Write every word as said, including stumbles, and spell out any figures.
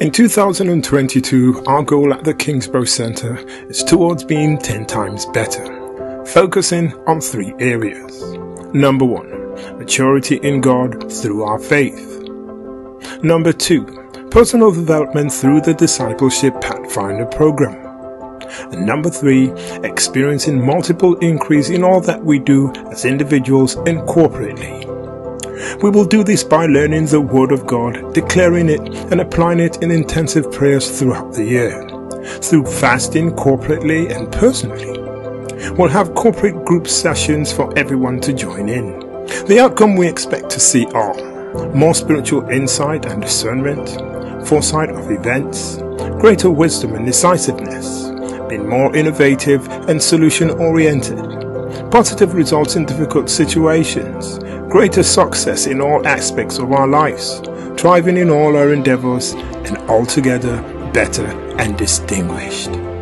In two thousand twenty-two, our goal at the Kingsborough Center is towards being ten times better, focusing on three areas. Number one, maturity in God through our faith. Number two, personal development through the Discipleship Pathfinder program. And number three, experiencing multiple increase in all that we do as individuals and corporately. We will do this by learning the Word of God, declaring it and applying it in intensive prayers throughout the year, through fasting corporately and personally. We'll have corporate group sessions for everyone to join in. The outcome we expect to see are more spiritual insight and discernment, foresight of events, greater wisdom and decisiveness, being more innovative and solution-oriented, positive results in difficult situations, greater success in all aspects of our lives, thriving in all our endeavors, and altogether better and distinguished.